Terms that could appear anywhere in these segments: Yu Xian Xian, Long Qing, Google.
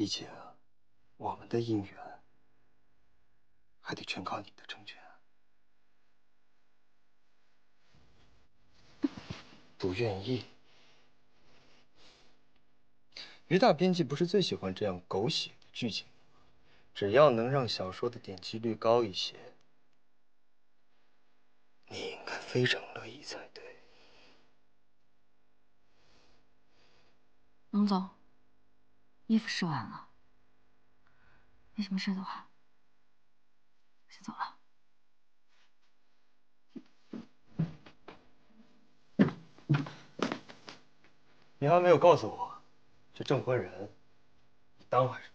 毕竟我们的姻缘还得全靠你的成全。不愿意。于大编辑不是最喜欢这样狗血的剧情吗？只要能让小说的点击率高一些，你应该非常乐意才对。龙总，衣服试完了，没什么事的话，我先走了。 你还没有告诉我，这证婚人，你当还是不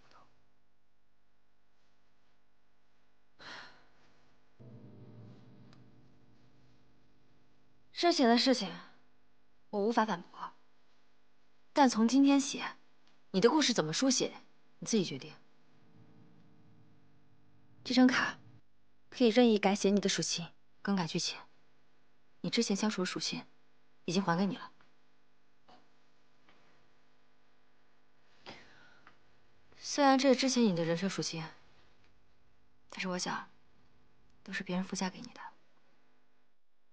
当？之前的事情，我无法反驳。但从今天起，你的故事怎么书写，你自己决定。这张卡可以任意改写你的属性，更改剧情。你之前消除的属性，已经还给你了。 虽然这是之前你的人设属性，但是我想，都是别人附加给你的。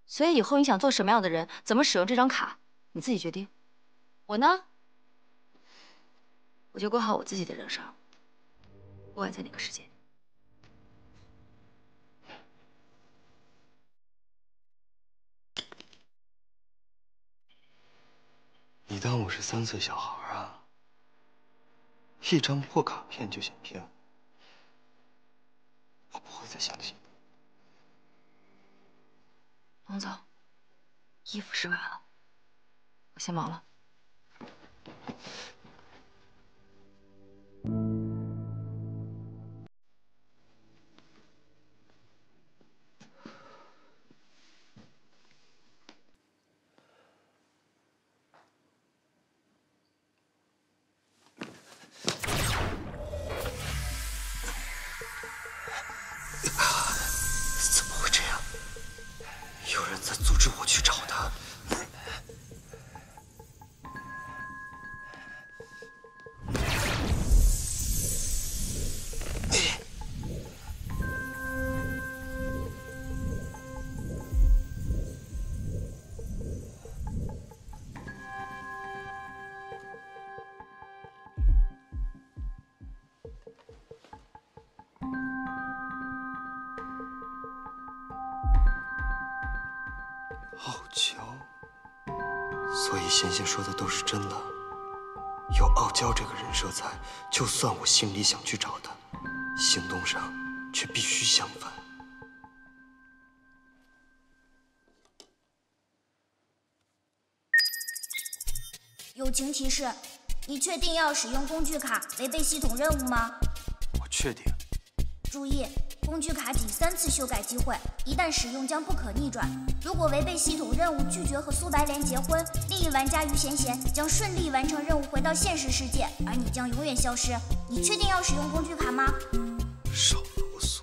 所以以后你想做什么样的人，怎么使用这张卡，你自己决定。我呢，我就过好我自己的人生，不管在哪个世界。你当我是3岁小孩啊？ 一张破卡片就想骗我，我不会再相信你。龙总，衣服试完了，我先忙了。贤贤说的都是真的，有傲娇这个人设在，就算我心里想去找他，行动上却必须相反。友情提示：你确定要使用工具卡违背系统任务吗？我确定。注意，工具卡仅3次修改机会。 一旦使用将不可逆转。如果违背系统任务拒绝和苏白莲结婚，另一玩家于贤贤将顺利完成任务，回到现实世界，而你将永远消失。你确定要使用工具卡吗？少啰嗦。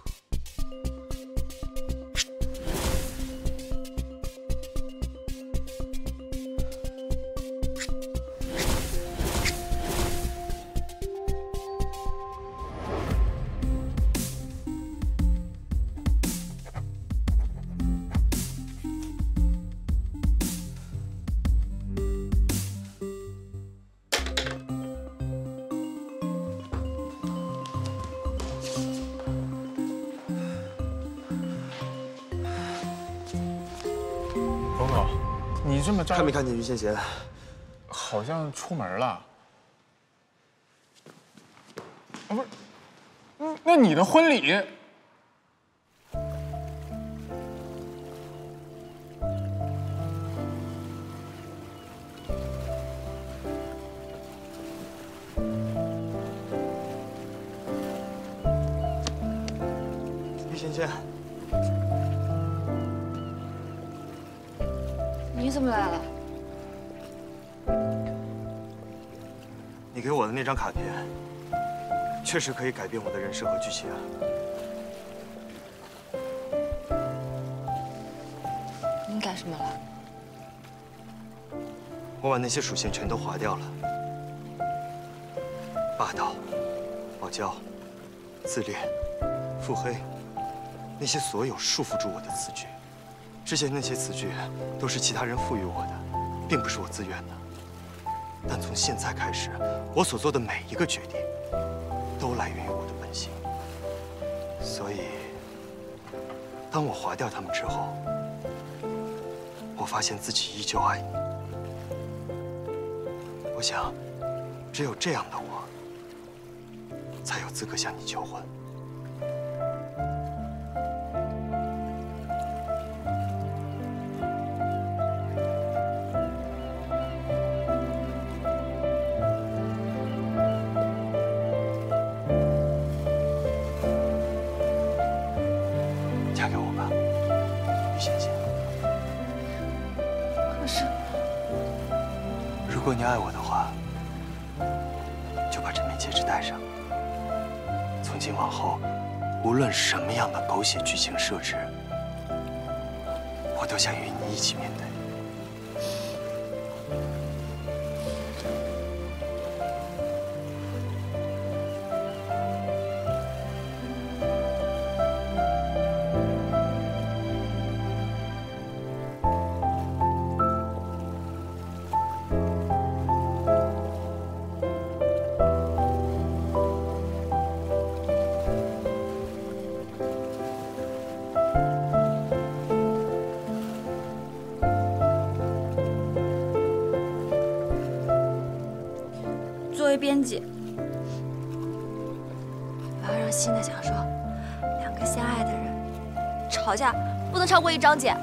看没看见于贤贤？好像出门了。啊，不是，那你的婚礼？于贤贤，你怎么来了？ 你给我的那张卡片，确实可以改变我的人设和剧情。你改什么了？我把那些属性全都划掉了。霸道、傲娇、自恋、腹黑，那些所有束缚住我的词句，之前那些词句都是其他人赋予我的，并不是我自愿的。但从现在开始，我所做的每一个决定，都来源于我的本性。所以，当我划掉他们之后，我发现自己依旧爱你。 我想，只有这样的我，才有资格向你求婚。嫁给我吧，于欣欣。可是，如果你爱我的话。 戴上。从今往后，无论什么样的狗血剧情设置，我都想与你一起面对。编辑，我要让新的小说，两个相爱的人吵架不能超过1章节。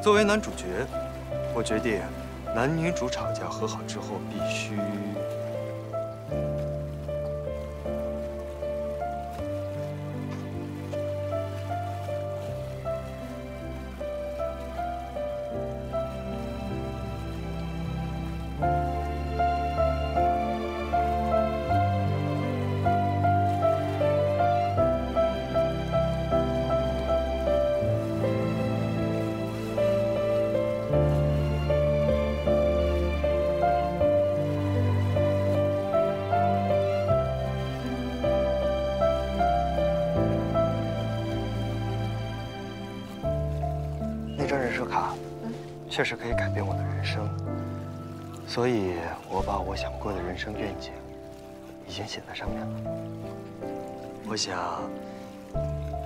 作为男主角，我决定男女主吵架和好之后必须。确实可以改变我的人生，所以我把我想过的人生愿景已经写在上面了。我想，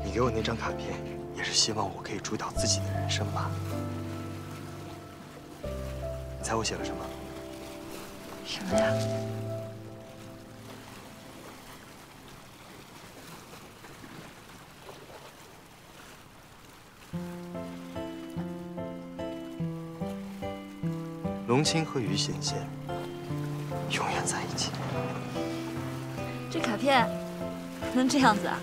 你给我那张卡片，也是希望我可以主导自己的人生吧？你猜我写了什么？什么呀？龙青和于贤贤永远在一起。这卡片能这样子啊！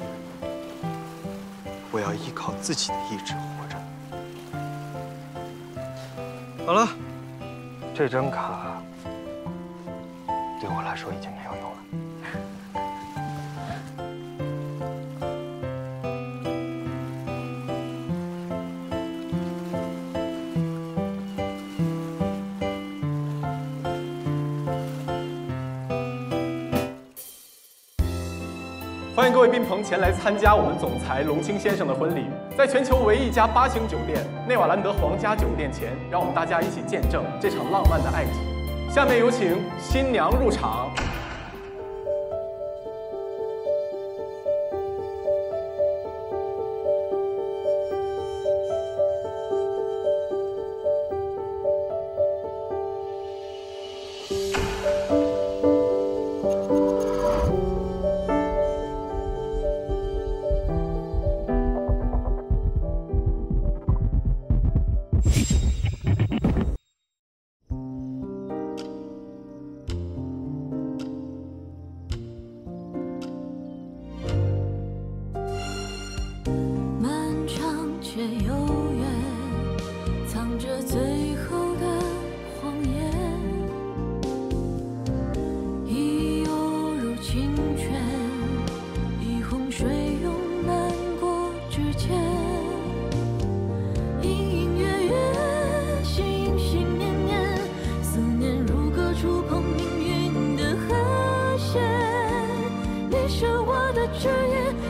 我要依靠自己的意志活着。好了，这张卡对我来说已经没有用了。 欢迎各位宾朋前来参加我们总裁龙青先生的婚礼，在全球唯一一家8星酒店内瓦兰德皇家酒店前，让我们大家一起见证这场浪漫的爱情。下面有请新娘入场。的誓言。